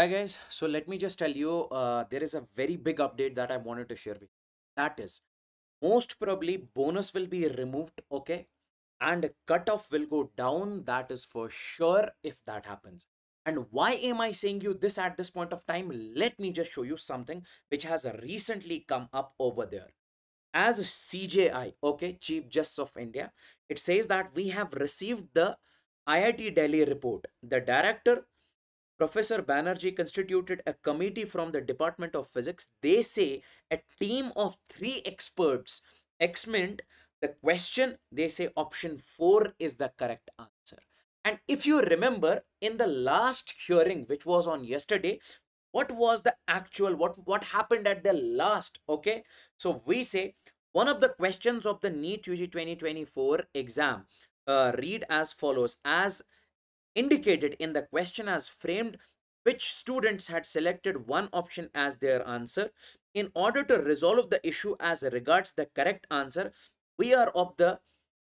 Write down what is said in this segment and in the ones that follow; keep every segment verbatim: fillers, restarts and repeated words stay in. Hi guys, so let me just tell you, uh, there is a very big update that I wanted to share with you. That is, most probably bonus will be removed, okay? And cutoff will go down, that is for sure if that happens. And why am I saying you this at this point of time? Let me just show you something which has recently come up over there. As C J I, okay, Chief Justice of India, it says that we have received the I I T Delhi report. The director, Professor Banerjee, constituted a committee from the Department of Physics. They say a team of three experts examined the question. They say option four is the correct answer. And if you remember, in the last hearing, which was on yesterday, what was the actual, what, what happened at the last, okay? So we say one of the questions of the NEET U G twenty twenty-four exam uh, read as follows. As indicated in the question as framed, which students had selected one option as their answer. In order to resolve the issue as regards the correct answer, we are of the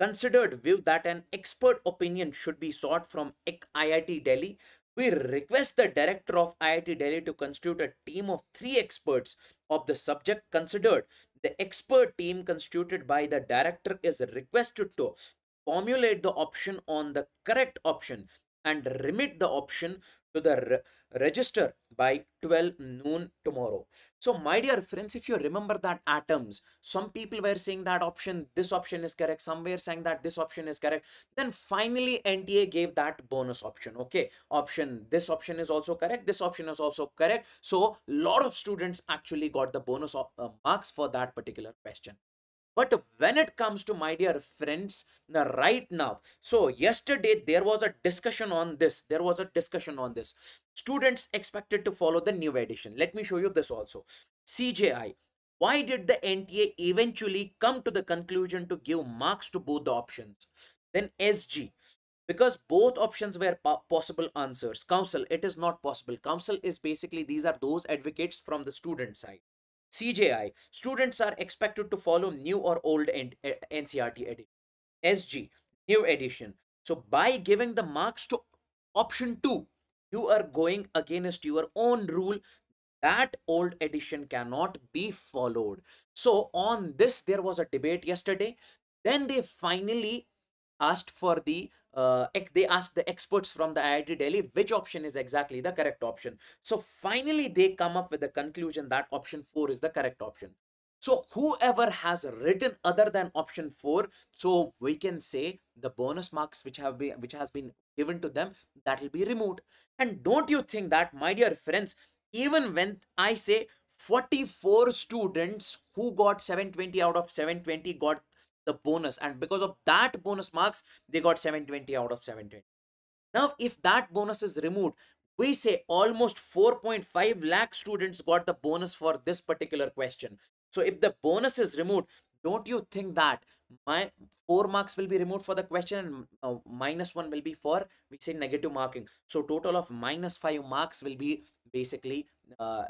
considered view that an expert opinion should be sought from I I T Delhi. We request the director of I I T Delhi to constitute a team of three experts of the subject considered. The expert team constituted by the director is requested to formulate the option on the correct option and remit the option to the re register by twelve noon tomorrow. So my dear friends, if you remember that atoms, some people were saying that option, this option is correct, some were saying that this option is correct. Then finally N T A gave that bonus option. Okay, option, this option is also correct, this option is also correct. So a lot of students actually got the bonus of, uh, marks for that particular question. But when it comes to, my dear friends, now right now, so yesterday there was a discussion on this. There was a discussion on this. Students expected to follow the new edition. Let me show you this also. C J I. Why did the N T A eventually come to the conclusion to give marks to both the options? Then S G. Because both options were possible answers. Council, it is not possible. Council is basically, these are those advocates from the student side. C J I, students are expected to follow new or old N C R T edition. S G, new edition. So by giving the marks to option two, you are going against your own rule that old edition cannot be followed. So on this, there was a debate yesterday. Then they finally asked for the, uh, they asked the experts from the I I T Delhi which option is exactly the correct option. So finally they come up with the conclusion that option four is the correct option. So whoever has written other than option four, so we can say the bonus marks which have been, which has been given to them, that will be removed. And don't you think that, my dear friends, even when I say forty-four students who got seven twenty out of seven twenty got the bonus, and because of that bonus marks they got seven twenty out of seven twenty. Now if that bonus is removed, we say almost four point five lakh students got the bonus for this particular question. So if the bonus is removed, don't you think that my four marks will be removed for the question and uh, minus one will be for, we say, negative marking. So total of minus five marks will be basically uh,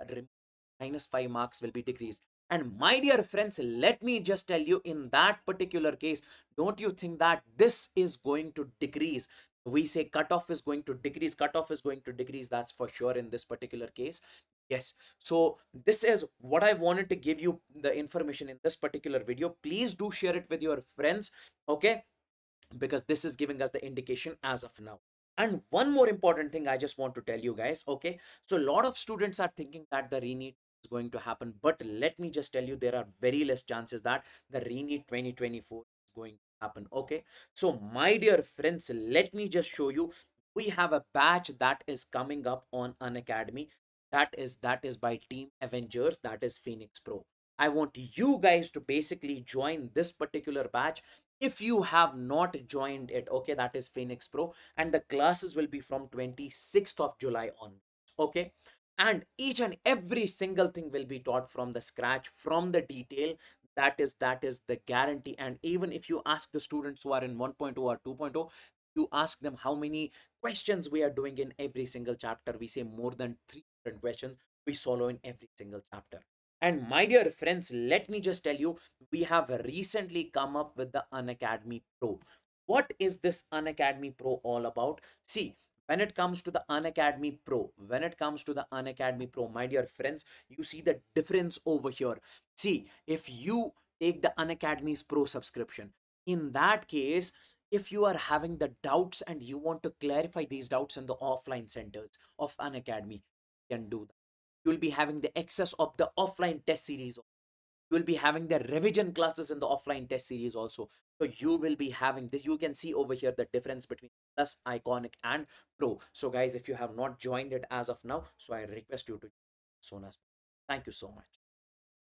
minus five marks will be decreased. And my dear friends, let me just tell you, in that particular case, don't you think that this is going to decrease? We say cutoff is going to decrease, cutoff is going to decrease, that's for sure in this particular case. Yes, so this is what I wanted to give you the information in this particular video. Please do share it with your friends, okay? Because this is giving us the indication as of now. And one more important thing I just want to tell you guys, okay? So a lot of students are thinking that the ReNEET is going to happen, but let me just tell you, there are very less chances that the ReNEET twenty twenty-four is going to happen. Okay, so my dear friends, let me just show you, we have a batch that is coming up on Unacademy, that is that is by Team Avengers, that is Phoenix Pro. I want you guys to basically join this particular batch if you have not joined it, okay? That is Phoenix Pro, and the classes will be from twenty-sixth of July on, okay? And each and every single thing will be taught from the scratch, from the detail. That is, that is the guarantee. And even if you ask the students who are in one point oh or two point oh, you ask them how many questions we are doing in every single chapter. We say more than three hundred questions we solve in every single chapter. And my dear friends, let me just tell you, we have recently come up with the Unacademy Pro. What is this Unacademy Pro all about? See, When it comes to the Unacademy Pro, when it comes to the Unacademy Pro, my dear friends, you see the difference over here. See, if you take the Unacademy's Pro subscription, in that case, if you are having the doubts and you want to clarify these doubts in the offline centers of Unacademy, you can do that. You'll be having the access of the offline test series. You'll be having the revision classes in the offline test series also. So you will be having this. You can see over here the difference between Plus, Iconic and Pro. So guys, if you have not joined it as of now, so I request you to join as soon as possible. Thank you so much.